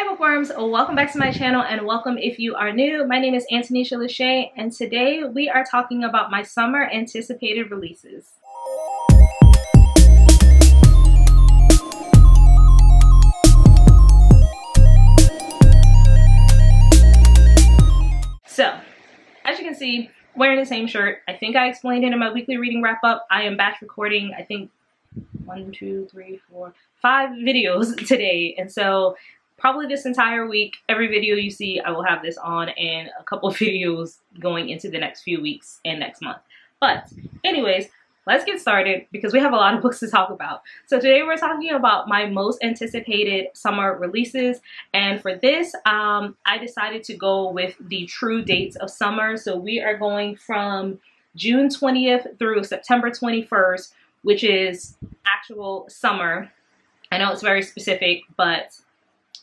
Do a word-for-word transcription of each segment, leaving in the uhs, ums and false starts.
Hi bookworms, welcome back to my channel and welcome if you are new. My name is Antonisha La'Shay and today we are talking about my summer anticipated releases. So, as you can see, wearing the same shirt. I think I explained it in my weekly reading wrap up. I am batch recording, I think, one, two, three, four, five videos today, and so probably this entire week, every video you see, I will have this on, and a couple of videos going into the next few weeks and next month. But anyways, let's get started because we have a lot of books to talk about. So today we're talking about my most anticipated summer releases. And for this, um, I decided to go with the true dates of summer. So we are going from June twentieth through September twenty-first, which is actual summer. I know it's very specific, but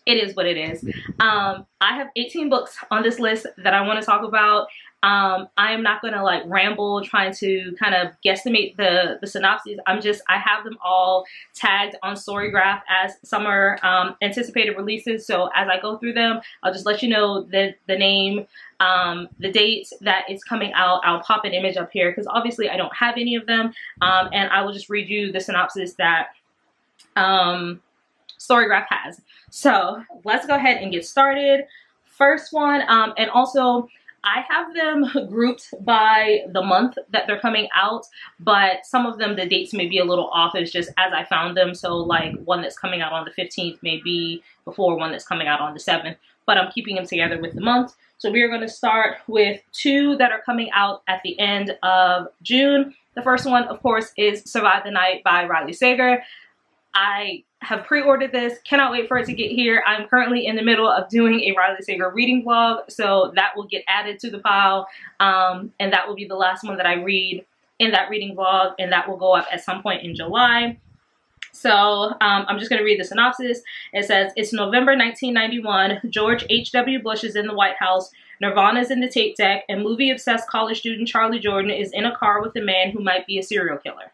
it is what it is. Um, I have eighteen books on this list that I want to talk about. Um, I am not going to like ramble trying to kind of guesstimate the, the synopses. I'm just, I have them all tagged on Storygraph as summer um, anticipated releases. So as I go through them, I'll just let you know the, the name, um, the date that it's coming out. I'll pop an image up here because obviously I don't have any of them. Um, and I will just read you the synopsis that um, Storygraph has. So let's go ahead and get started. First one, um, and also I have them grouped by the month that they're coming out, but some of them, the dates may be a little off. It's just as I found them. So like one that's coming out on the fifteenth may be before one that's coming out on the seventh, but I'm keeping them together with the month. So we are going to start with two that are coming out at the end of June. The first one, of course, is Survive the Night by Riley Sager. I have pre-ordered this, cannot wait for it to get here. I'm currently in the middle of doing a Riley Sager reading vlog, so that will get added to the pile, um, and that will be the last one that I read in that reading vlog, and that will go up at some point in July. So um, I'm just going to read the synopsis. It says, it's November nineteen ninety-one, George H W Bush is in the White House, Nirvana's in the tape deck, and movie-obsessed college student Charlie Jordan is in a car with a man who might be a serial killer.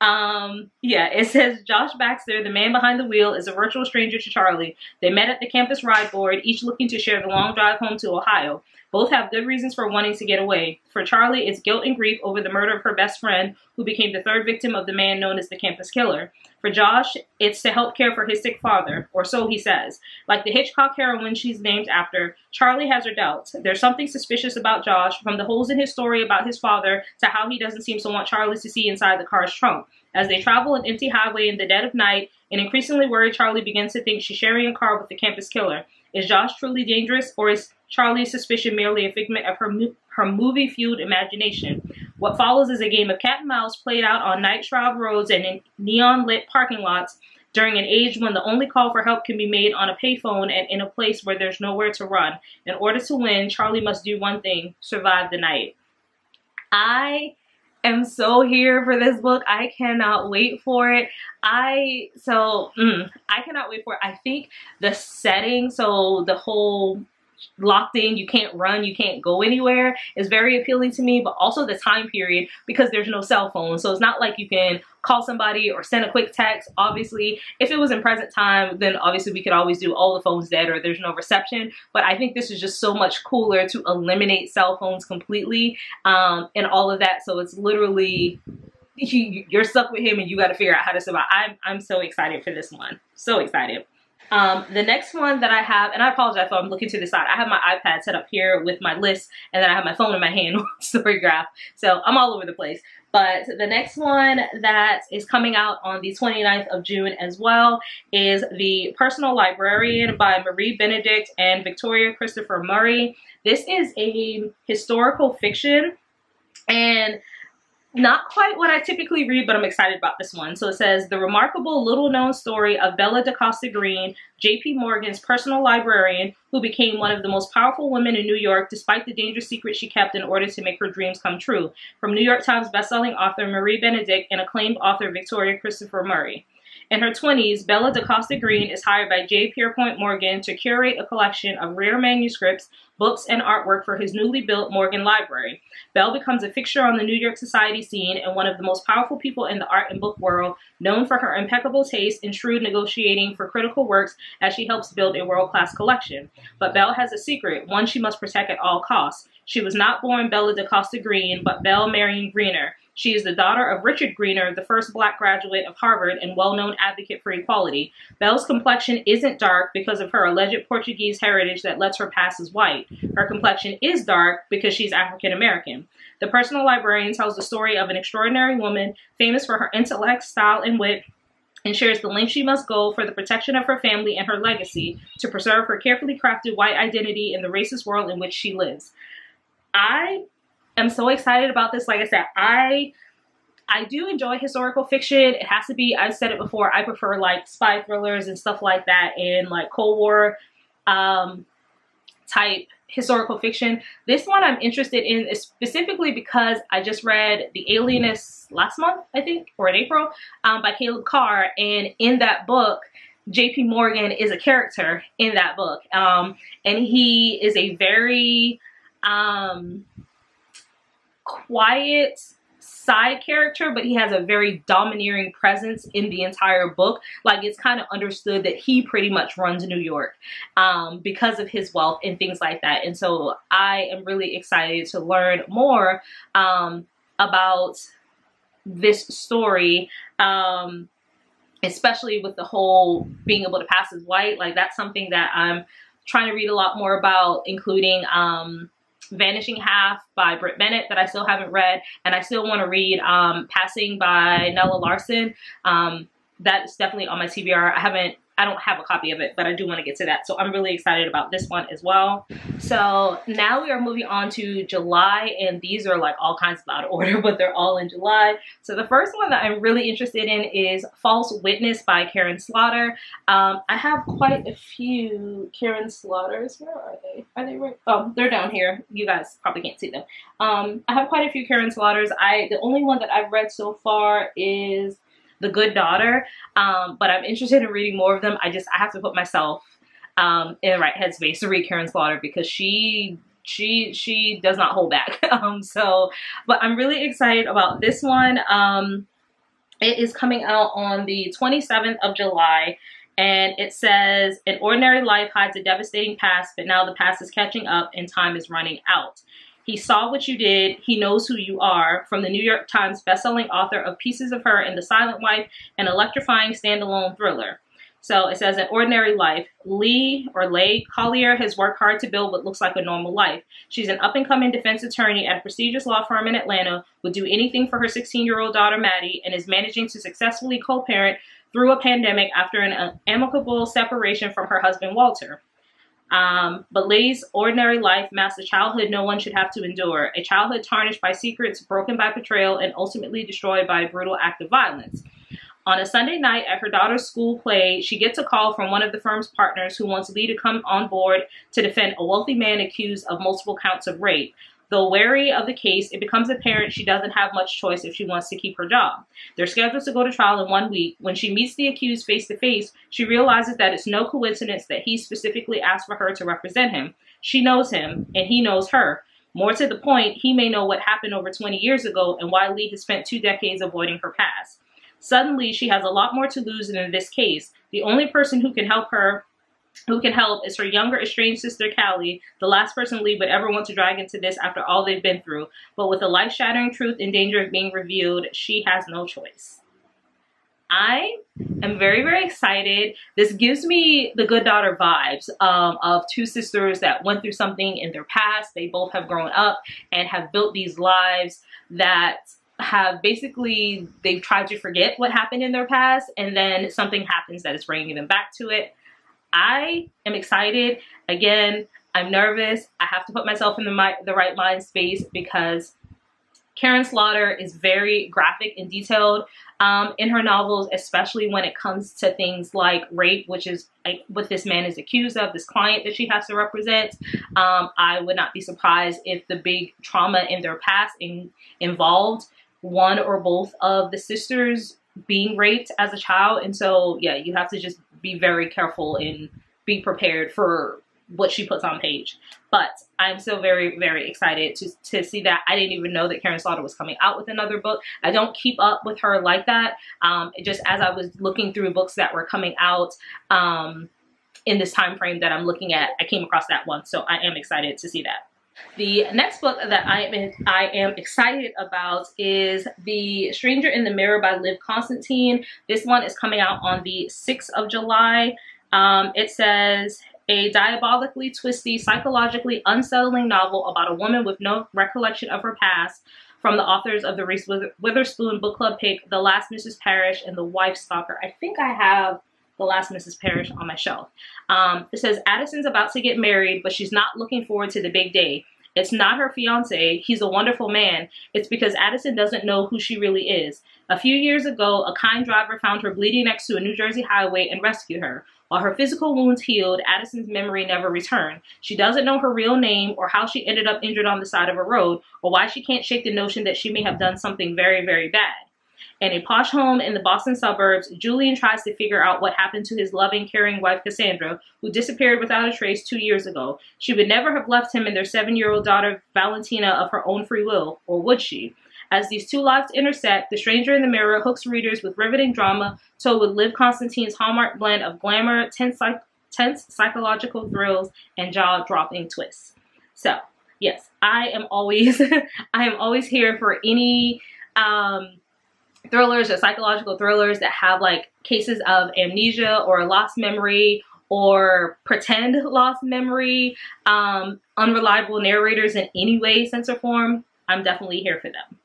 um, yeah, it says Josh Baxter, the man behind the wheel, is a virtual stranger to Charlie. They met at the campus ride board, each looking to share the long drive home to Ohio. Both have good reasons for wanting to get away. For Charlie, it's guilt and grief over the murder of her best friend, who became the third victim of the man known as the campus killer. For Josh, it's to help care for his sick father, or so he says. Like the Hitchcock heroine she's named after, Charlie has her doubts. There's something suspicious about Josh, from the holes in his story about his father to how he doesn't seem to want Charlie to see inside the car's trunk. As they travel an empty highway in the dead of night, an increasingly worried Charlie begins to think she's sharing a car with the campus killer. Is Josh truly dangerous, or is Charlie's suspicion merely a figment of her, mo her movie-fueled imagination? What follows is a game of cat and mouse played out on night-shroud roads and in neon-lit parking lots during an age when the only call for help can be made on a payphone and in a place where there's nowhere to run. In order to win, Charlie must do one thing, survive the night. I am so here for this book. I cannot wait for it. I, so, mm, I cannot wait for it. I think the setting, so the whole locked in, you can't run, you can't go anywhere, is very appealing to me, but also the time period because there's no cell phone, so it's not like you can call somebody or send a quick text. Obviously if it was in present time, then obviously we could always do all the phones dead or there's no reception, but I think this is just so much cooler to eliminate cell phones completely um, and all of that, so it's literally you, you're stuck with him and you got to figure out how to survive. I'm, I'm so excited for this one, so excited. Um, the next one that I have, and I apologize if I'm looking to the side, I have my iPad set up here with my list, and then I have my phone in my hand with Storygraph, so I'm all over the place. But the next one that is coming out on the twenty-ninth of June as well is The Personal Librarian by Marie Benedict and Victoria Christopher Murray. This is a historical fiction, and not quite what I typically read, but I'm excited about this one. So it says, the remarkable little-known story of Bella da Costa Greene, J P Morgan's personal librarian, who became one of the most powerful women in New York despite the dangerous secrets she kept in order to make her dreams come true. From New York Times bestselling author Marie Benedict and acclaimed author Victoria Christopher Murray. In her twenties, Bella da Costa Greene is hired by J. Pierpont Morgan to curate a collection of rare manuscripts, books, and artwork for his newly built Morgan Library. Belle becomes a fixture on the New York society scene and one of the most powerful people in the art and book world, known for her impeccable taste and shrewd negotiating for critical works as she helps build a world-class collection. But Belle has a secret, one she must protect at all costs. She was not born Bella da Costa Greene, but Belle Marion Greener. She is the daughter of Richard Greener, the first black graduate of Harvard and well-known advocate for equality. Belle's complexion isn't dark because of her alleged Portuguese heritage that lets her pass as white. Her complexion is dark because she's African-American. The Personal Librarian tells the story of an extraordinary woman famous for her intellect, style, and wit, and shares the length she must go for the protection of her family and her legacy to preserve her carefully crafted white identity in the racist world in which she lives. I... I'm so excited about this. Like I said, I I do enjoy historical fiction. It has to be, I've said it before, I prefer like spy thrillers and stuff like that and like Cold War um, type historical fiction. This one I'm interested in is specifically because I just read The Alienist last month, I think, or in April, um, by Caleb Carr. And in that book, J P. Morgan is a character in that book. Um, and he is a very... Um, quiet side character, but he has a very domineering presence in the entire book. Like, it's kind of understood that he pretty much runs New York um, because of his wealth and things like that. And so I am really excited to learn more um, about this story, um, especially with the whole being able to pass as white. Like, that's something that I'm trying to read a lot more about, including um, Vanishing Half by Britt Bennett that I still haven't read, and I still want to read um, Passing by Nella Larson. Um, that's definitely on my T B R. I haven't, I don't have a copy of it, but I do want to get to that. So I'm really excited about this one as well. So now we are moving on to July, and these are like all kinds of out of order, but they're all in July. So the first one that I'm really interested in is False Witness by Karin Slaughter. Um, I have quite a few Karin Slaughters. Where are they? Are they right? Oh, they're down here. You guys probably can't see them. Um, I have quite a few Karin Slaughters. I, the only one that I've read so far is The Good Daughter, um, but I'm interested in reading more of them. I just, I have to put myself um, in the right headspace to read Karin Slaughter because she, she, she does not hold back. um, so, but I'm really excited about this one. Um, it is coming out on the twenty-seventh of July, and it says, an ordinary life hides a devastating past, but now the past is catching up and time is running out. He saw what you did. He knows who you are. From the New York Times bestselling author of Pieces of Her and The Silent Wife, an electrifying standalone thriller. So it says, an ordinary life. Lee or Leigh Collier has worked hard to build what looks like a normal life. She's an up-and-coming defense attorney at a prestigious law firm in Atlanta, would do anything for her sixteen-year-old daughter Maddie, and is managing to successfully co-parent through a pandemic after an amicable separation from her husband Walter. Um, but Leigh's ordinary life masks a childhood no one should have to endure, a childhood tarnished by secrets, broken by betrayal, and ultimately destroyed by a brutal act of violence. On a Sunday night at her daughter's school play, she gets a call from one of the firm's partners who wants Lee to come on board to defend a wealthy man accused of multiple counts of rape. Though wary of the case, it becomes apparent she doesn't have much choice if she wants to keep her job. They're scheduled to go to trial in one week. When she meets the accused face-to-face, she realizes that it's no coincidence that he specifically asked for her to represent him. She knows him, and he knows her. More to the point, he may know what happened over twenty years ago and why Lee has spent two decades avoiding her past. Suddenly, she has a lot more to lose than in this case. The only person who can help her Who can help is her younger estranged sister Callie, the last person Lee would ever want to drag into this after all they've been through. But with the life-shattering truth in danger of being revealed, she has no choice. I am very, very excited. This gives me the Good Daughter vibes um, of two sisters that went through something in their past. They both have grown up and have built these lives that have basically, they've tried to forget what happened in their past, and then something happens that is bringing them back to it. I am excited. Again, I'm nervous. I have to put myself in the, my, the right mind space because Karin Slaughter is very graphic and detailed um, in her novels, especially when it comes to things like rape, which is like what this man is accused of, this client that she has to represent. Um, I would not be surprised if the big trauma in their past in, involved one or both of the sisters being raped as a child. And so, yeah, you have to just be very careful and be prepared for what she puts on page. But I'm still very, very excited to, to see that. I didn't even know that Karin Slaughter was coming out with another book. I don't keep up with her like that. Um, just as I was looking through books that were coming out um, in this time frame that I'm looking at, I came across that one. So I am excited to see that. The next book that I am, I am excited about is The Stranger in the Mirror by Liv Constantine. This one is coming out on the sixth of July. Um, it says, a diabolically twisty, psychologically unsettling novel about a woman with no recollection of her past, from the authors of the Reese Witherspoon book club pick, The Last Missus Parrish and The Wife Stalker. I think I have The Last Missus Parrish on my shelf. Um, it says, Addison's about to get married, but she's not looking forward to the big day. It's not her fiance. He's a wonderful man. It's because Addison doesn't know who she really is. A few years ago, a kind driver found her bleeding next to a New Jersey highway and rescued her. While her physical wounds healed, Addison's memory never returned. She doesn't know her real name or how she ended up injured on the side of a road, or why she can't shake the notion that she may have done something very, very bad. In a posh home in the Boston suburbs, Julian tries to figure out what happened to his loving, caring wife, Cassandra, who disappeared without a trace two years ago. She would never have left him and their seven-year-old daughter, Valentina, of her own free will, or would she? As these two lives intersect, The Stranger in the Mirror hooks readers with riveting drama told with Liv Constantine's hallmark blend of glamour, tense, psych tense psychological thrills, and jaw-dropping twists. So, yes, I am always, I am always here for any um, thrillers or psychological thrillers that have like cases of amnesia or lost memory or pretend lost memory, um, unreliable narrators in any way, sense, or form. I'm definitely here for them.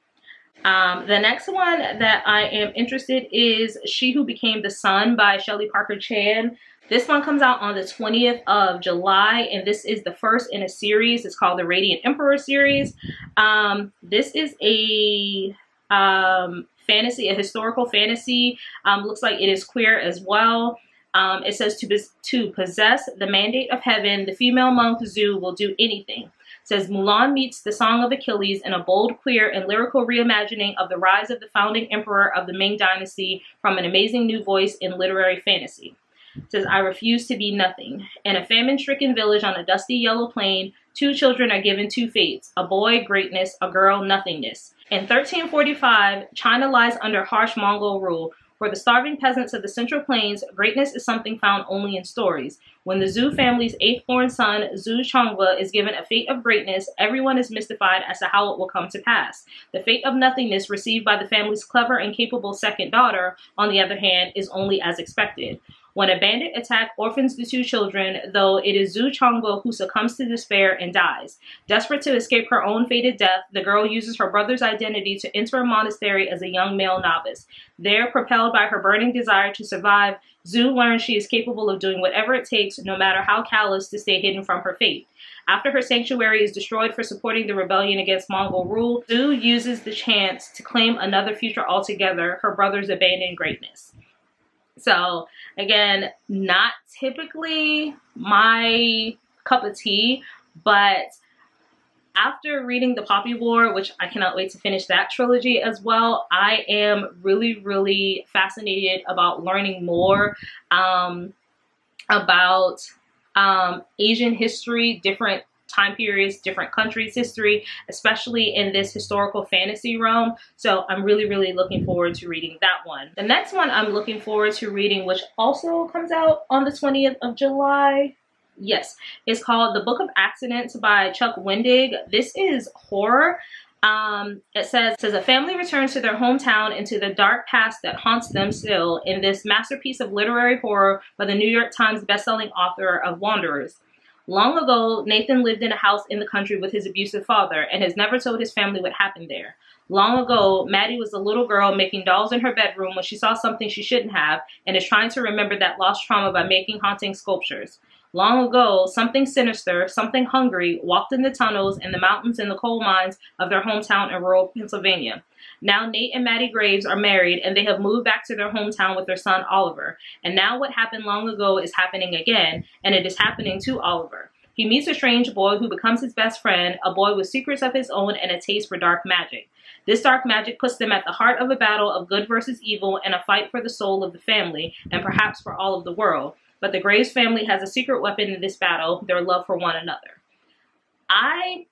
Um, the next one that I am interested is She Who Became the Sun by Shelley Parker Chan. This one comes out on the twentieth of July, and this is the first in a series. It's called the Radiant Emperor series. Um, this is a um, fantasy, a historical fantasy. Um, looks like it is queer as well. Um, it says to, to possess the mandate of heaven, the female monk Zhu will do anything. Says Mulan meets the Song of Achilles in a bold, queer, and lyrical reimagining of the rise of the founding emperor of the Ming Dynasty from an amazing new voice in literary fantasy. Says, I refuse to be nothing. In a famine-stricken village on a dusty yellow plain, two children are given two fates, a boy, greatness, a girl, nothingness. In thirteen forty-five, China lies under harsh Mongol rule. For the starving peasants of the Central Plains, greatness is something found only in stories. When the Zhu family's eighth-born son, Zhu Chongwe, is given a fate of greatness, everyone is mystified as to how it will come to pass. The fate of nothingness received by the family's clever and capable second daughter, on the other hand, is only as expected. When a bandit attack orphans the two children, though, it is Zhu Chongwe who succumbs to despair and dies. Desperate to escape her own fated death, the girl uses her brother's identity to enter a monastery as a young male novice. There, propelled by her burning desire to survive, Zhu learns she is capable of doing whatever it takes, no matter how callous, to stay hidden from her fate. After her sanctuary is destroyed for supporting the rebellion against Mongol rule, Zhu uses the chance to claim another future altogether, her brother's abandoned greatness. So again, not typically my cup of tea, but after reading The Poppy War, which I cannot wait to finish that trilogy as well, I am really, really fascinated about learning more um, about um, Asian history, different time periods, different countries' history, especially in this historical fantasy realm. So I'm really, really looking forward to reading that one. The next one I'm looking forward to reading, which also comes out on the twentieth of July. Yes, it's called The Book of Accidents by Chuck Wendig. This is horror. Um, it says, it says, a family returns to their hometown and to the dark past that haunts them still in this masterpiece of literary horror by the New York Times bestselling author of Wanderers. Long ago, Nathan lived in a house in the country with his abusive father and has never told his family what happened there. Long ago, Maddie was a little girl making dolls in her bedroom when she saw something she shouldn't have and is trying to remember that lost trauma by making haunting sculptures. Long ago, something sinister, something hungry, walked in the tunnels and the mountains and the coal mines of their hometown in rural Pennsylvania. Now Nate and Maddie Graves are married and they have moved back to their hometown with their son Oliver. And now what happened long ago is happening again, and it is happening to Oliver. He meets a strange boy who becomes his best friend, a boy with secrets of his own and a taste for dark magic. This dark magic puts them at the heart of a battle of good versus evil and a fight for the soul of the family, and perhaps for all of the world. But the Graves family has a secret weapon in this battle, their love for one another. I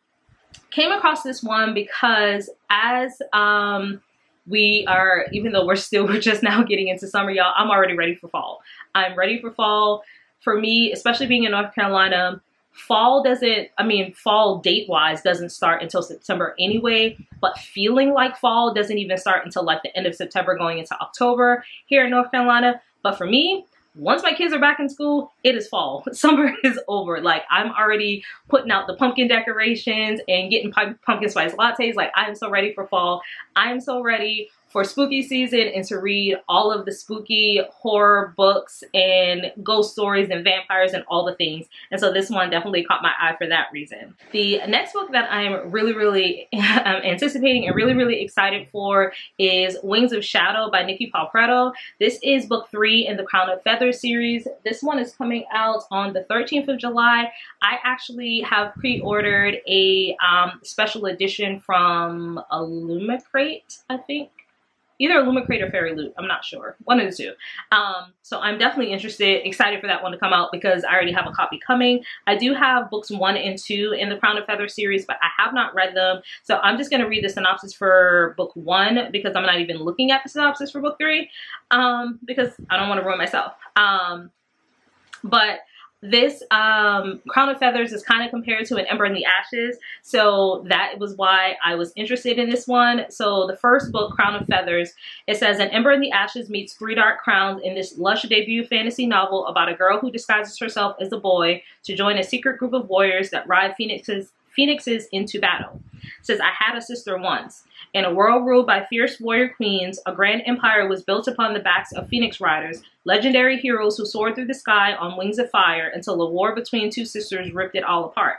came across this one because as um, we are, even though we're still, we're just now getting into summer, y'all, I'm already ready for fall. I'm ready for fall. For me, especially being in North Carolina, fall doesn't, I mean, fall date-wise doesn't start until September anyway, but feeling like fall doesn't even start until like the end of September going into October here in North Carolina. But for me, once my kids are back in school, it is fall. Summer is over. Like, I'm already putting out the pumpkin decorations and getting pumpkin spice lattes. Like, I am so ready for fall. I am so ready for spooky season and to read all of the spooky horror books and ghost stories and vampires and all the things. And so this one definitely caught my eye for that reason. The next book that I'm really, really um, anticipating and really, really excited for is Wings of Shadow by Nikki Palpretto. This is book three in the Crown of Feathers series. This one is coming out on the thirteenth of July. I actually have pre-ordered a um, special edition from Illumicrate, I think. Either Illumicrate or Fairy Loot, I'm not sure. One of the two. Um, so I'm definitely interested, excited for that one to come out because I already have a copy coming. I do have books one and two in the Crown of Feathers series, but I have not read them. So I'm just going to read the synopsis for book one because I'm not even looking at the synopsis for book three um, because I don't want to ruin myself. Um, but this um, Crown of Feathers is kind of compared to An Ember in the Ashes, so that was why I was interested in this one. So the first book, Crown of Feathers, it says An Ember in the Ashes meets Three Dark Crowns in this lush debut fantasy novel about a girl who disguises herself as a boy to join a secret group of warriors that ride phoenixes, phoenixes into battle. It says, I had a sister once. In a world ruled by fierce warrior queens, a grand empire was built upon the backs of phoenix riders, legendary heroes who soared through the sky on wings of fire until a war between two sisters ripped it all apart.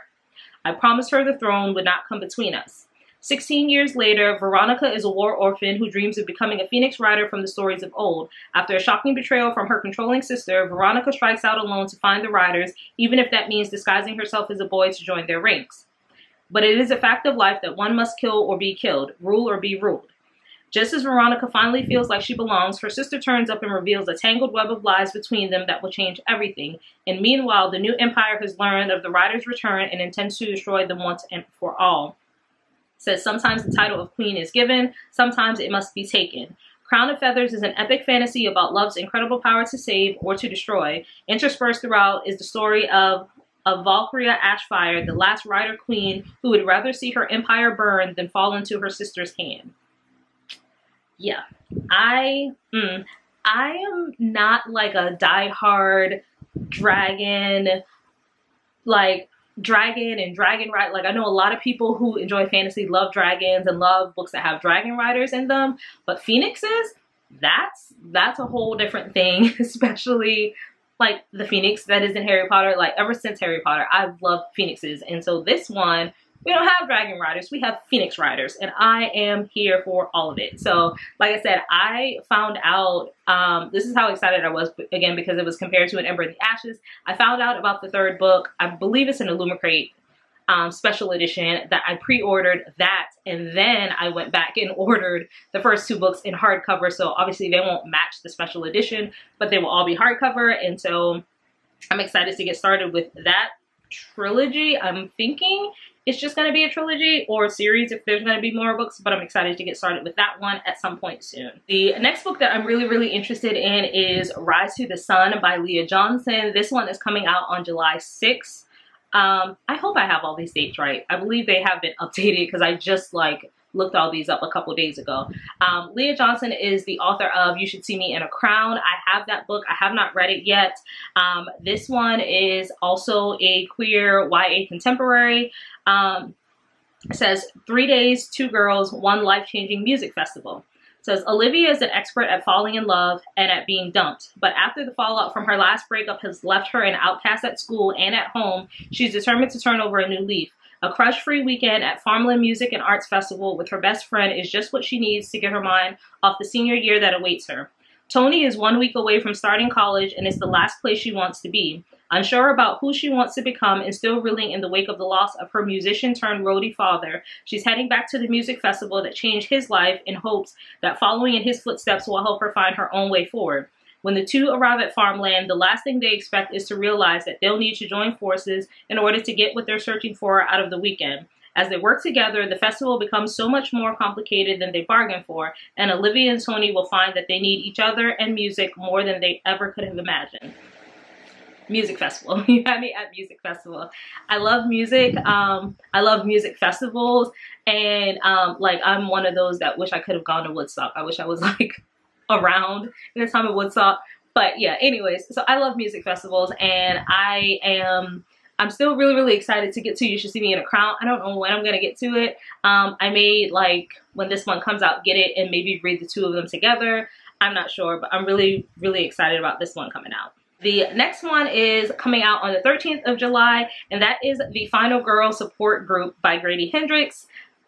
I promised her the throne would not come between us. Sixteen years later, Veronica is a war orphan who dreams of becoming a phoenix rider from the stories of old. After a shocking betrayal from her controlling sister, Veronica strikes out alone to find the riders, even if that means disguising herself as a boy to join their ranks. But it is a fact of life that one must kill or be killed, rule or be ruled. Just as Veronica finally feels like she belongs, her sister turns up and reveals a tangled web of lies between them that will change everything. And meanwhile, the new empire has learned of the Riders' return and intends to destroy them once and for all. It says, sometimes the title of queen is given, sometimes it must be taken. Crown of Feathers is an epic fantasy about love's incredible power to save or to destroy. Interspersed throughout is the story of of Valkyria Ashfire, the last rider queen who would rather see her empire burn than fall into her sister's hand. Yeah, I, mm, I am not like a diehard dragon, like dragon and dragon ride. Like I know a lot of people who enjoy fantasy love dragons and love books that have dragon riders in them, but phoenixes, that's, that's a whole different thing, especially like the phoenix that is in Harry Potter. Like ever since Harry Potter, I've loved phoenixes. And so this one, we don't have dragon riders, we have phoenix riders, and I am here for all of it. So like I said, I found out, um, this is how excited I was, again, because it was compared to An Ember in the Ashes. I found out about the third book, I believe it's an Illumicrate um, special edition, that I pre-ordered that. And then I went back and ordered the first two books in hardcover. So obviously they won't match the special edition, but they will all be hardcover. And so I'm excited to get started with that trilogy. I'm thinking it's just going to be a trilogy or a series if there's going to be more books, but I'm excited to get started with that one at some point soon. The next book that I'm really, really interested in is Rise to the Sun by Leah Johnson. This one is coming out on July sixth. Um, I hope I have all these dates right. I believe they have been updated because I just like looked all these up a couple days ago. Um, Leah Johnson is the author of You Should See Me in a Crown. I have that book. I have not read it yet. Um, this one is also a queer Y A contemporary. Um, it says three days, two girls, one life-changing music festival. It says Olivia is an expert at falling in love and at being dumped, but after the fallout from her last breakup has left her an outcast at school and at home, she's determined to turn over a new leaf. A crush-free weekend at Farmland Music and Arts Festival with her best friend is just what she needs to get her mind off the senior year that awaits her. Tony is one week away from starting college and it's the last place she wants to be. Unsure about who she wants to become and still reeling in the wake of the loss of her musician-turned-roadie father, she's heading back to the music festival that changed his life in hopes that following in his footsteps will help her find her own way forward. When the two arrive at farmland, the last thing they expect is to realize that they'll need to join forces in order to get what they're searching for out of the weekend. As they work together, the festival becomes so much more complicated than they bargained for, and Olivia and Tony will find that they need each other and music more than they ever could have imagined. Music festival. You had me at music festival. I love music. Um, I love music festivals, and um, like I'm one of those that wish I could have gone to Woodstock. I wish I was like around in the time of Woodstock. But yeah, anyways, so I love music festivals, and I am. I'm still really, really excited to get to You Should See Me in a Crown. I don't know when I'm going to get to it. Um, I may, like, when this one comes out, get it and maybe read the two of them together. I'm not sure, but I'm really, really excited about this one coming out. The next one is coming out on the thirteenth of July, and that is The Final Girls Support Group by Grady Hendrix.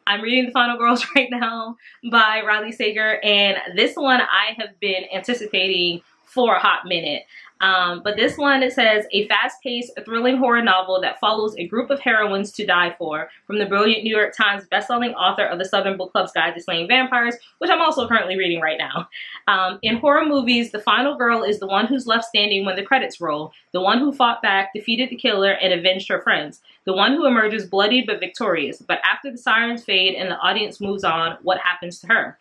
I'm reading The Final Girls right now by Riley Sager, and this one I have been anticipating for a hot minute. Um, but this one, it says, a fast-paced, thrilling horror novel that follows a group of heroines to die for, from the brilliant New York Times bestselling author of The Southern Book Club's Guide to Slaying Vampires, which I'm also currently reading right now. Um, in horror movies, the final girl is the one who's left standing when the credits roll, the one who fought back, defeated the killer, and avenged her friends, the one who emerges bloodied but victorious. But after the sirens fade and the audience moves on, what happens to her?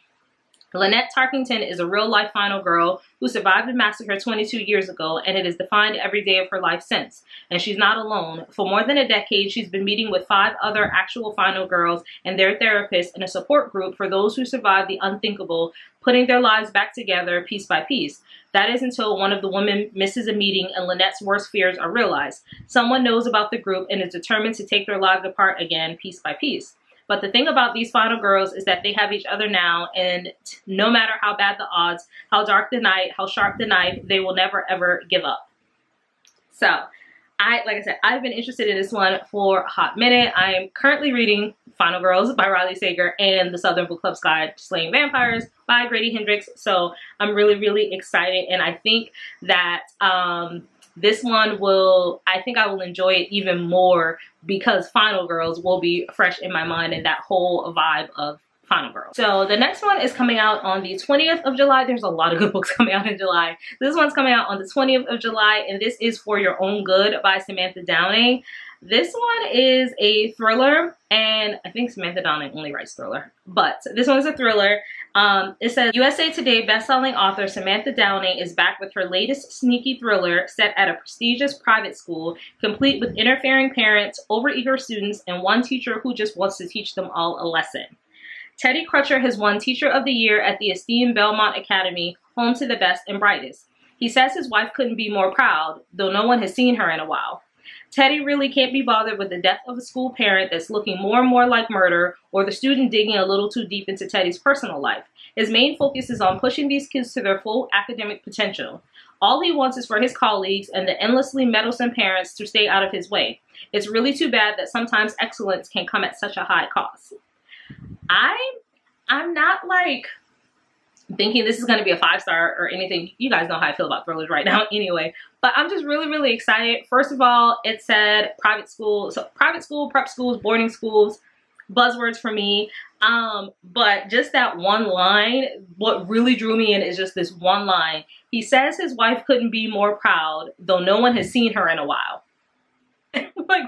Lynette Tarkington is a real-life final girl who survived the massacre twenty-two years ago, and it has defined every day of her life since. And she's not alone. For more than a decade, she's been meeting with five other actual final girls and their therapists in a support group for those who survived the unthinkable, putting their lives back together piece by piece. That is until one of the women misses a meeting and Lynette's worst fears are realized. Someone knows about the group and is determined to take their lives apart again piece by piece. But the thing about these final girls is that they have each other now, and no matter how bad the odds, how dark the night, how sharp the knife, they will never ever give up. So, I like I said, I've been interested in this one for a hot minute. I am currently reading Final Girls by Riley Sager and The Southern Book Club's Guide to Slaying Vampires by Grady Hendrix. So, I'm really, really excited, and I think that um, this one will, I think I will enjoy it even more because Final Girls will be fresh in my mind and that whole vibe of Final Girls. So the next one is coming out on the twentieth of July. There's a lot of good books coming out in July. This one's coming out on the twentieth of July, and this is For Your Own Good by Samantha Downing. This one is a thriller, and I think Samantha Downing only writes thriller, but this one is a thriller. Um, it says, U S A Today bestselling author Samantha Downing is back with her latest sneaky thriller set at a prestigious private school, complete with interfering parents, overeager students, and one teacher who just wants to teach them all a lesson. Teddy Crutcher has won Teacher of the Year at the esteemed Belmont Academy, home to the best and brightest. He says his wife couldn't be more proud, though no one has seen her in a while. Teddy really can't be bothered with the death of a school parent that's looking more and more like murder, or the student digging a little too deep into Teddy's personal life. His main focus is on pushing these kids to their full academic potential. All he wants is for his colleagues and the endlessly meddlesome parents to stay out of his way. It's really too bad that sometimes excellence can come at such a high cost. I, I'm not like thinking this is going to be a five-star or anything. You guys know how I feel about thrillers right now anyway. But I'm just really, really excited. First of all, it said private school. So private school, prep schools, boarding schools, buzzwords for me. Um, but just that one line, what really drew me in is just this one line. He says his wife couldn't be more proud, though no one has seen her in a while. Like,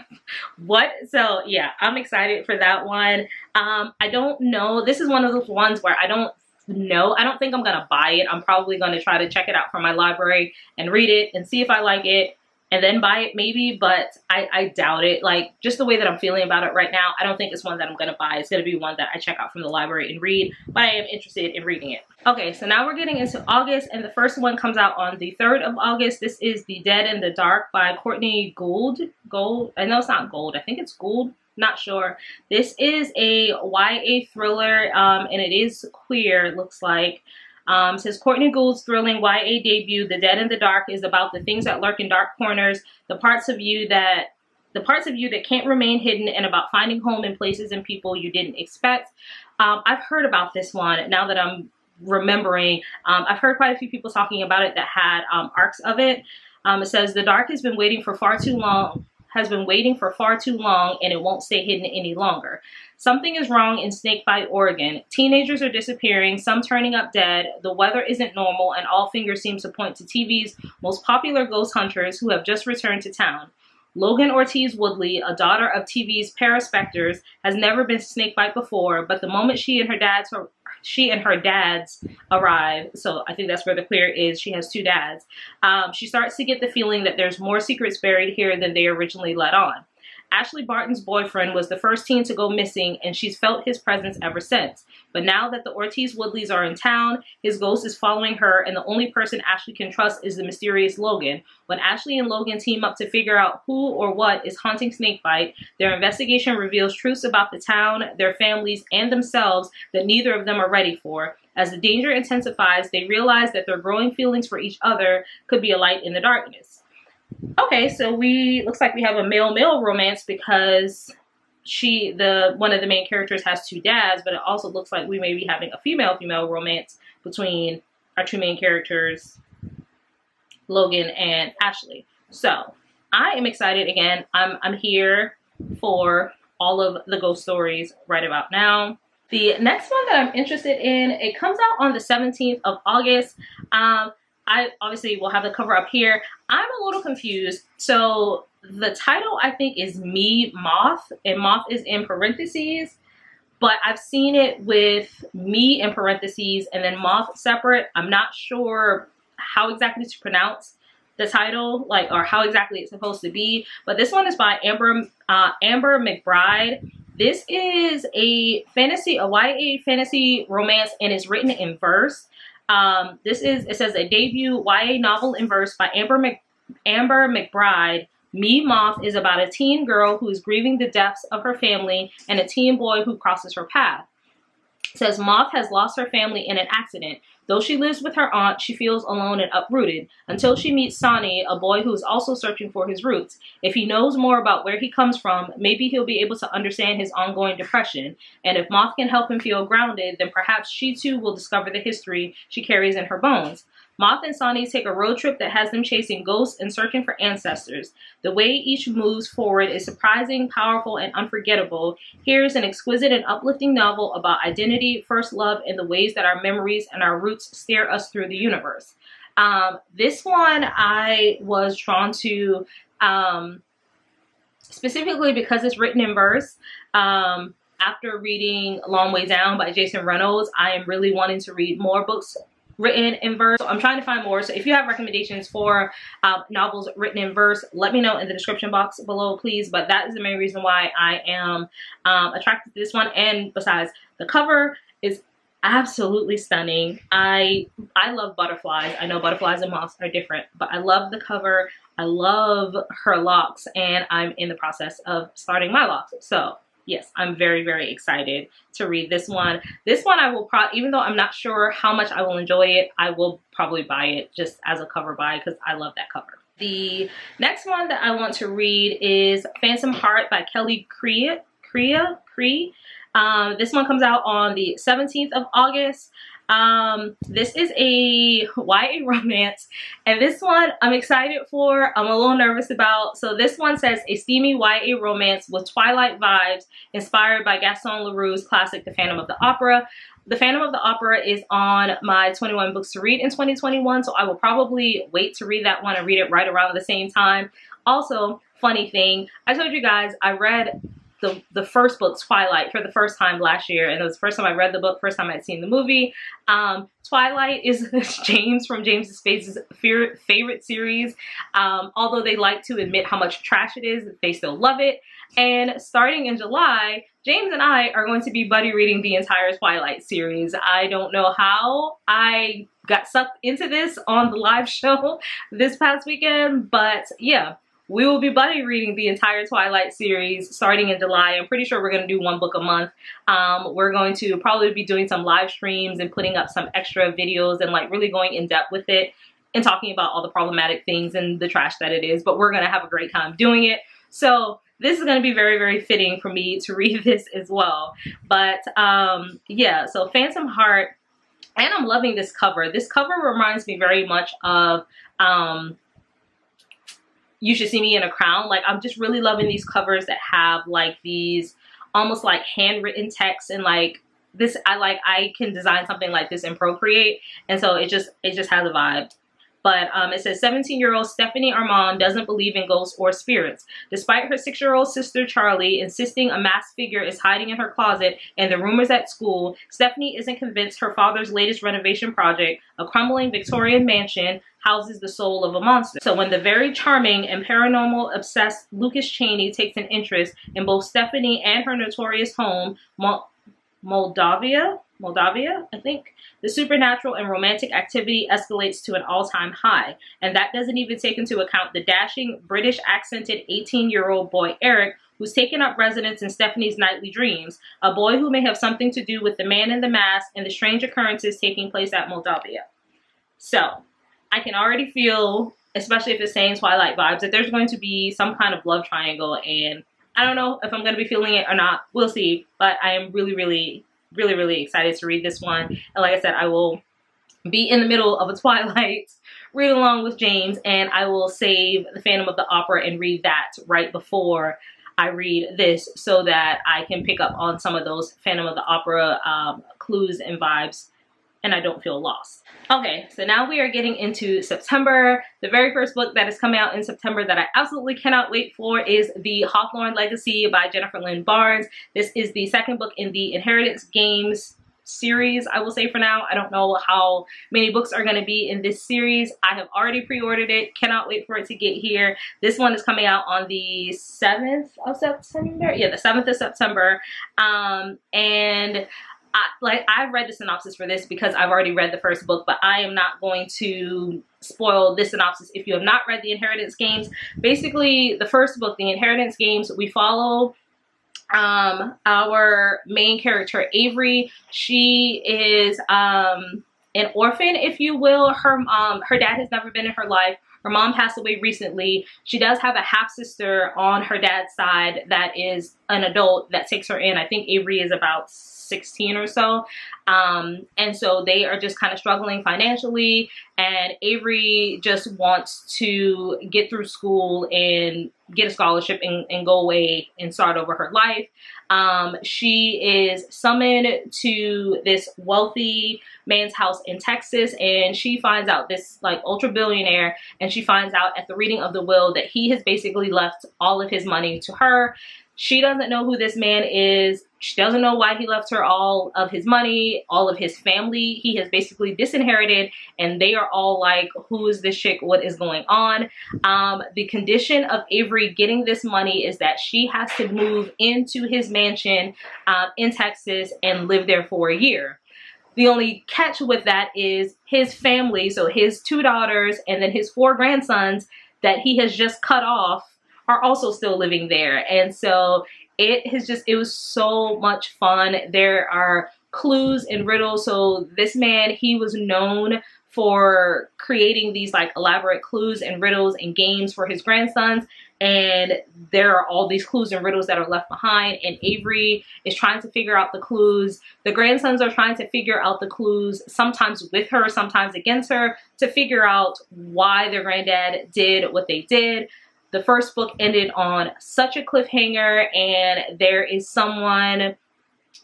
what? So yeah, I'm excited for that one. Um, I don't know. This is one of those ones where I don't No, I don't think I'm gonna buy it. I'm probably gonna try to check it out from my library and read it and see if I like it and then buy it maybe, but I, I doubt it. Like, just the way that I'm feeling about it right now, I don't think it's one that I'm gonna buy. It's gonna be one that I check out from the library and read, but I am interested in reading it. Okay, so now we're getting into August, and the first one comes out on the third of August. This is The Dead in the Dark by Courtney Gould. Gold? I know it's not Gold. I think it's Gould. Not sure. This is a Y A thriller, um, and it is queer, it looks like. Um, says Courtney Gould's thrilling Y A debut, The Dead in the Dark, is about the things that lurk in dark corners, the parts of you that the parts of you that can't remain hidden, and about finding home in places and people you didn't expect. Um, I've heard about this one now that I'm remembering. Um, I've heard quite a few people talking about it that had um, arcs of it. Um, it says, the dark has been waiting for far too long, has been waiting for far too long, and it won't stay hidden any longer. Something is wrong in Snakebite, Oregon. Teenagers are disappearing, some turning up dead. The weather isn't normal, and all fingers seem to point to T V's most popular ghost hunters who have just returned to town. Logan Ortiz Woodley, a daughter of T V's Paraspectors, has never been to Snakebite before, but the moment she and her dad's she and her dads arrive, so I think that's where the clear is, she has two dads, um, she starts to get the feeling that there's more secrets buried here than they originally let on. Ashley Barton's boyfriend was the first teen to go missing, and she's felt his presence ever since. But now that the Ortiz Woodleys are in town, his ghost is following her, and the only person Ashley can trust is the mysterious Logan. When Ashley and Logan team up to figure out who or what is haunting Snakebite, their investigation reveals truths about the town, their families, and themselves that neither of them are ready for. As the danger intensifies, they realize that their growing feelings for each other could be a light in the darkness. Okay, so we, looks like we have a male-male romance because she, the one of the main characters has two dads, but it also looks like we may be having a female-female romance between our two main characters, Logan and Ashley. So I am excited again. I'm, I'm here for all of the ghost stories right about now. The next one that I'm interested in, it comes out on the seventeenth of August. Um, I obviously will have the cover up here. I'm a little confused. So the title I think is Me Moth, and moth is in parentheses, but I've seen it with me in parentheses and then moth separate. I'm not sure how exactly to pronounce the title, like, or how exactly it's supposed to be, but this one is by Amber, uh, Amber McBride. This is a fantasy, a Y A fantasy romance, and it's written in verse. Um, this is, it says, a debut Y A novel in verse by Amber, Mc, Amber McBride. Me Moth is about a teen girl who is grieving the deaths of her family and a teen boy who crosses her path. It says, Moth has lost her family in an accident. Though she lives with her aunt, she feels alone and uprooted until she meets Sonny, a boy who is also searching for his roots. If he knows more about where he comes from, maybe he'll be able to understand his ongoing depression. And if Moth can help him feel grounded, then perhaps she too will discover the history she carries in her bones. Moth and Sonny take a road trip that has them chasing ghosts and searching for ancestors. The way each moves forward is surprising, powerful, and unforgettable. Here's an exquisite and uplifting novel about identity, first love, and the ways that our memories and our roots steer us through the universe. Um, this one I was drawn to um, specifically because it's written in verse. Um, after reading Long Way Down by Jason Reynolds, I am really wanting to read more books written in verse. So I'm trying to find more. So if you have recommendations for uh, novels written in verse, let me know in the description box below, please. But that is the main reason why I am um, attracted to this one. And besides, the cover is absolutely stunning. I I love butterflies. I know butterflies and moths are different, but I love the cover. I love her locks, and I'm in the process of starting my locks. So yes, I'm very, very excited to read this one. This one I will probably, even though I'm not sure how much I will enjoy it, I will probably buy it just as a cover buy because I love that cover. The next one that I want to read is Phantom Heart by Kelly Crea. Crea? Cree. Um, this one comes out on the seventeenth of August. Um, this is a Y A romance, and this one I'm excited for. I'm a little nervous about. So this one says, a steamy Y A romance with Twilight vibes inspired by Gaston Leroux's classic The Phantom of the Opera. The Phantom of the Opera is on my twenty-one books to read in twenty twenty-one, so I will probably wait to read that one and read it right around the same time. Also, funny thing, I told you guys I read The, the first book, Twilight, for the first time last year, and it was the first time I read the book, first time I'd seen the movie. Um, Twilight is James from James and Spade's favorite series. Um, although they like to admit how much trash it is, they still love it. And starting in July, James and I are going to be buddy reading the entire Twilight series. I don't know how I got sucked into this on the live show this past weekend, but yeah. We will be buddy reading the entire Twilight series starting in July. I'm pretty sure we're going to do one book a month. Um, we're going to probably be doing some live streams and putting up some extra videos and like really going in depth with it and talking about all the problematic things and the trash that it is. But we're going to have a great time doing it. So this is going to be very, very fitting for me to read this as well. But um, yeah, so Phantom Heart. And I'm loving this cover. This cover reminds me very much of... Um, You Should See Me in a Crown. Like, I'm just really loving these covers that have like these almost like handwritten texts, and like this, I like, I can design something like this in Procreate. And so it just, it just has a vibe. But um, it says seventeen-year-old Stephanie Armand doesn't believe in ghosts or spirits. Despite her six-year-old sister, Charlie, insisting a masked figure is hiding in her closet and the rumors at school, Stephanie isn't convinced her father's latest renovation project, a crumbling Victorian mansion, houses the soul of a monster. So when the very charming and paranormal obsessed Lucas Cheney takes an interest in both Stephanie and her notorious home, Mo Moldavia? Moldavia, I think, the supernatural and romantic activity escalates to an all-time high. And that doesn't even take into account the dashing, British-accented eighteen-year-old boy Eric, who's taken up residence in Stephanie's nightly dreams, a boy who may have something to do with the man in the mask and the strange occurrences taking place at Moldavia. So, I can already feel, especially if it's saying Twilight vibes, that there's going to be some kind of love triangle, and I don't know if I'm going to be feeling it or not. We'll see, but I am really, really... really really excited to read this one, and like I said, I will be in the middle of a Twilight read along with James, and I will save The Phantom of the Opera and read that right before I read this so that I can pick up on some of those Phantom of the Opera um, clues and vibes, and I don't feel lost. Okay, so now we are getting into September. The very first book that is coming out in September that I absolutely cannot wait for is The Hawthorne Legacy by Jennifer Lynn Barnes. This is the second book in the Inheritance Games series, I will say for now. I don't know how many books are going to be in this series. I have already pre-ordered it. Cannot wait for it to get here. This one is coming out on the seventh of September. Yeah, the seventh of September. Um, and... I, like, I've read the synopsis for this because I've already read the first book, but I am not going to spoil this synopsis if you have not read The Inheritance Games. Basically, the first book, The Inheritance Games, we follow um, our main character, Avery. She is um, an orphan, if you will. Her, um, her dad has never been in her life. Her mom passed away recently. She does have a half-sister on her dad's side that is an adult that takes her in. I think Avery is about sixteen or so, um, and so they are just kind of struggling financially, and Avery just wants to get through school and get a scholarship and, and go away and start over her life. Um, she is summoned to this wealthy man's house in Texas, and she finds out, this like ultra billionaire, and she finds out at the reading of the will that he has basically left all of his money to her. She doesn't know who this man is. She doesn't know why he left her all of his money, all of his family. He has basically disinherited, and they are all like, who is this chick? What is going on? Um, the condition of Avery getting this money is that she has to move into his mansion um, in Texas and live there for a year. The only catch with that is his family, so his two daughters and then his four grandsons that he has just cut off, are also still living there. And so it has just, it was so much fun. There are clues and riddles. So this man, he was known for creating these like elaborate clues and riddles and games for his grandsons. And there are all these clues and riddles that are left behind, and Avery is trying to figure out the clues. The grandsons are trying to figure out the clues, sometimes with her, sometimes against her, to figure out why their granddad did what they did. The first book ended on such a cliffhanger, and there is someone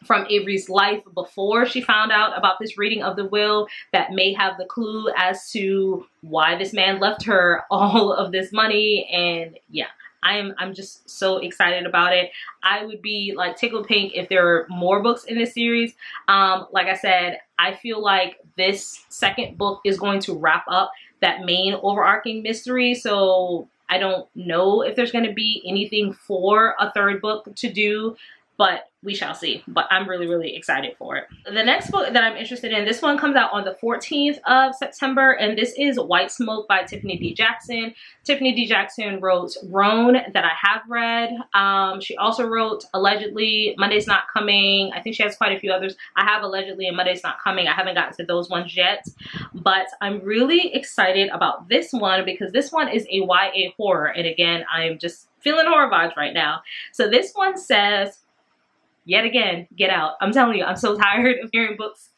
from Avery's life before she found out about this reading of the will that may have the clue as to why this man left her all of this money. And yeah, I'm, I'm just so excited about it. I would be like tickled pink if there were more books in this series. Um, like I said, I feel like this second book is going to wrap up that main overarching mystery. So I don't know if there's going to be anything for a third book to do, but we shall see. But I'm really, really excited for it. The next book that I'm interested in, this one comes out on the fourteenth of September, and this is White Smoke by Tiffany D. Jackson. Tiffany D. Jackson wrote Roan, that I have read. Um, she also wrote Allegedly, Monday's Not Coming. I think she has quite a few others. I have Allegedly and Monday's Not Coming. I haven't gotten to those ones yet, but I'm really excited about this one because this one is a Y A horror, and again, I'm just feeling horror vibes right now. So this one says, yet again, get out. I'm telling you, I'm so tired of hearing books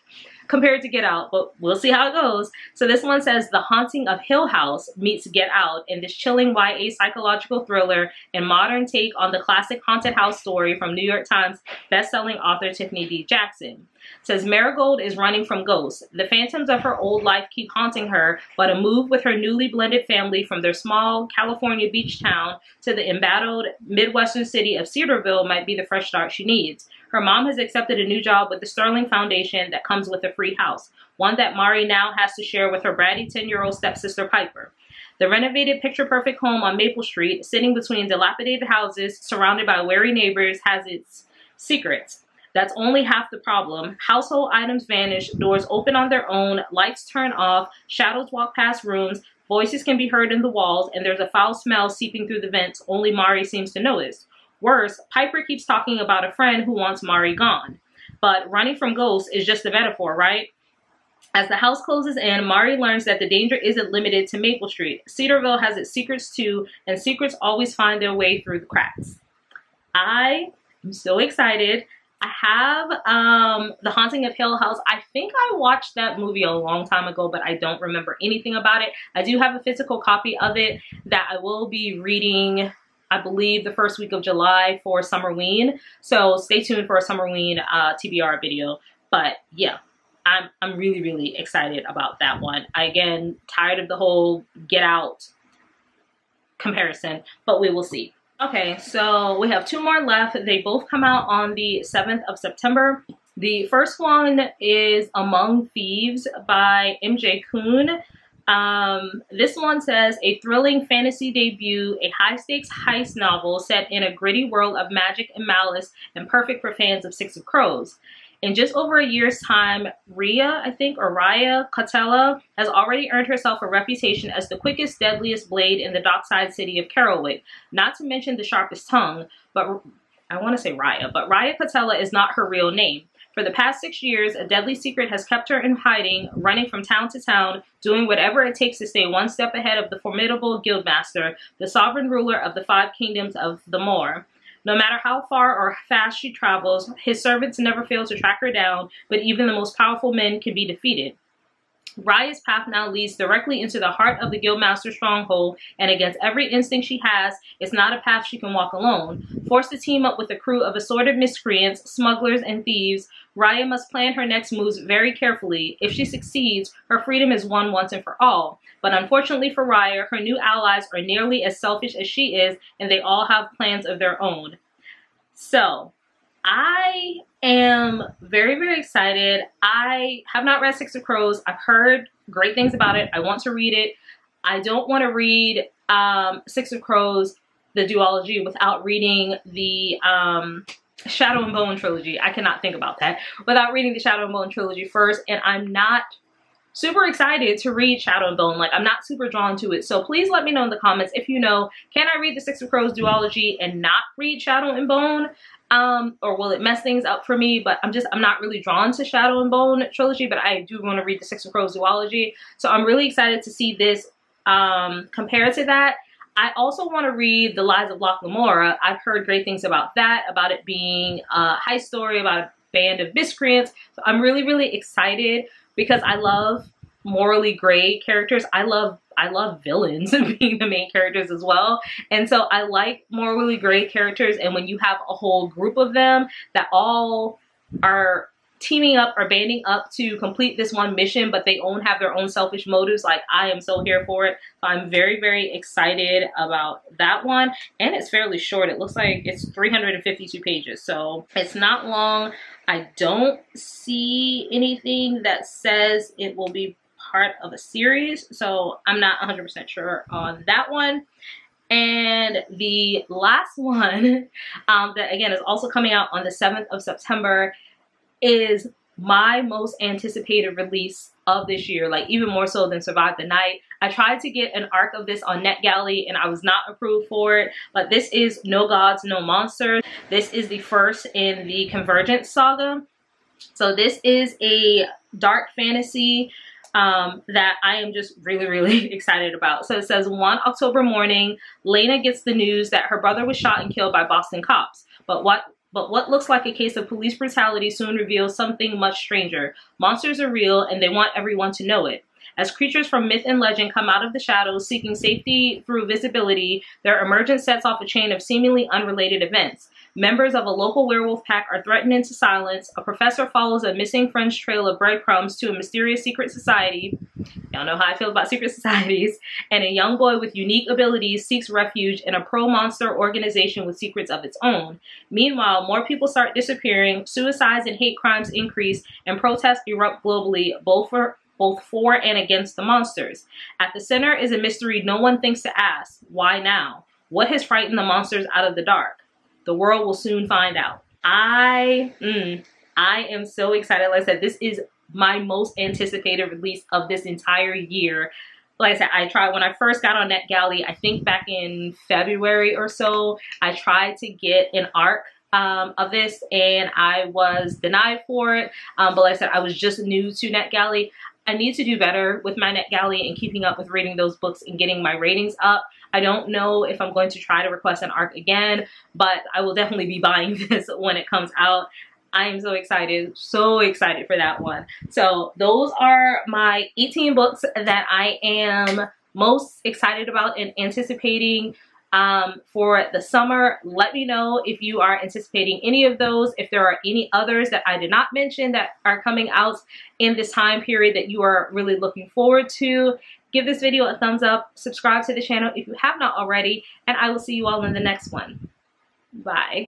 compared to Get Out, but we'll see how it goes. So this one says The Haunting of Hill House meets Get Out in this chilling Y A psychological thriller and modern take on the classic haunted house story from New York Times bestselling author Tiffany D. Jackson. It says Marigold is running from ghosts. The phantoms of her old life keep haunting her, but a move with her newly blended family from their small California beach town to the embattled Midwestern city of Cedarville might be the fresh start she needs. Her mom has accepted a new job with the Sterling Foundation that comes with a free house, one that Mari now has to share with her bratty ten-year-old stepsister Piper. The renovated picture-perfect home on Maple Street, sitting between dilapidated houses surrounded by wary neighbors, has its secrets. That's only half the problem. Household items vanish, doors open on their own, lights turn off, shadows walk past rooms, voices can be heard in the walls, and there's a foul smell seeping through the vents only Mari seems to notice. Worse, Piper keeps talking about a friend who wants Mari gone. But running from ghosts is just a metaphor, right? As the house closes in, Mari learns that the danger isn't limited to Maple Street. Cedarville has its secrets too, and secrets always find their way through the cracks. I am so excited. I have um, The Haunting of Hill House. I think I watched that movie a long time ago, but I don't remember anything about it. I do have a physical copy of it that I will be reading, I believe, the first week of July for Summerween. So stay tuned for a Summerween uh, T B R video. But yeah, I'm, I'm really, really excited about that one. I, again, tired of the whole Get Out comparison, but we will see. Okay, so we have two more left. They both come out on the seventh of September. The first one is Among Thieves by M J Kuhn. Um, this one says a thrilling fantasy debut, a high-stakes heist novel set in a gritty world of magic and malice and perfect for fans of Six of Crows. In just over a year's time, Rhea, I think, or Raya Cotella has already earned herself a reputation as the quickest, deadliest blade in the dockside city of Carrollwick, not to mention the sharpest tongue, but I want to say Raya, but Raya Cotella is not her real name. For the past six years, a deadly secret has kept her in hiding, running from town to town, doing whatever it takes to stay one step ahead of the formidable Guildmaster, the sovereign ruler of the five kingdoms of the Moor. No matter how far or fast she travels, his servants never fail to track her down, but even the most powerful men can be defeated. Raya's path now leads directly into the heart of the Guildmaster's stronghold, and against every instinct she has, it's not a path she can walk alone. Forced to team up with a crew of assorted miscreants, smugglers, and thieves, Raya must plan her next moves very carefully. If she succeeds, her freedom is won once and for all. But unfortunately for Raya, her new allies are nearly as selfish as she is, and they all have plans of their own. So, I am very, very excited. I have not read Six of Crows. I've heard great things about it. I want to read it. I don't want to read um, Six of Crows, the duology, without reading the... Um, Shadow and Bone trilogy. I cannot think about that without reading the Shadow and Bone trilogy first, and I'm not super excited to read Shadow and Bone. Like, I'm not super drawn to it, so please let me know in the comments if you know, can I read the Six of Crows duology and not read Shadow and Bone, um or will it mess things up for me? But I'm just I'm not really drawn to Shadow and Bone trilogy, but I do want to read the Six of Crows duology, so I'm really excited to see this um compared to that. I also want to read The Lies of Locke Lamora. I've heard great things about that, about it being a heist story about a band of miscreants. So I'm really, really excited because I love morally gray characters. I love I love villains being the main characters as well. And so I like morally gray characters. And when you have a whole group of them that all are teaming up or banding up to complete this one mission, but they own have their own selfish motives, like, I am so here for it. So I'm very, very excited about that one. And it's fairly short. It looks like it's three hundred fifty-two pages, so it's not long. I don't see anything that says it will be part of a series, so I'm not one hundred percent sure on that one. And the last one, um, that again is also coming out on the seventh of September, is my most anticipated release of this year, like even more so than Survive the Night. I tried to get an arc of this on NetGalley and I was not approved for it, but this is No Gods, No Monsters. This is the first in the Convergence saga. So this is a dark fantasy Um, that I am just really, really excited about. So it says, one October morning, Lena gets the news that her brother was shot and killed by Boston cops. But what But what looks like a case of police brutality soon reveals something much stranger. Monsters are real, and they want everyone to know it. As creatures from myth and legend come out of the shadows, seeking safety through visibility, their emergence sets off a chain of seemingly unrelated events. Members of a local werewolf pack are threatened into silence, a professor follows a missing friend's trail of breadcrumbs to a mysterious secret society, y'all know how I feel about secret societies, and a young boy with unique abilities seeks refuge in a pro-monster organization with secrets of its own. Meanwhile, more people start disappearing, suicides and hate crimes increase, and protests erupt globally, both for both for and against the monsters. At the center is a mystery no one thinks to ask. Why now? What has frightened the monsters out of the dark? The world will soon find out. I, mm, I am so excited. Like I said, this is my most anticipated release of this entire year. Like I said, I tried when I first got on NetGalley, I think back in February or so, I tried to get an ARC Um, of this, and I was denied for it. Um, but like I said, I was just new to NetGalley. I need to do better with my NetGalley and keeping up with reading those books and getting my ratings up. I don't know if I'm going to try to request an ARC again, but I will definitely be buying this when it comes out. I am so excited, so excited for that one. So those are my eighteen books that I am most excited about and anticipating Um, for the summer. Let me know if you are anticipating any of those, if there are any others that I did not mention that are coming out in this time period that you are really looking forward to. Give this video a thumbs up, subscribe to the channel if you have not already, and I will see you all in the next one. Bye.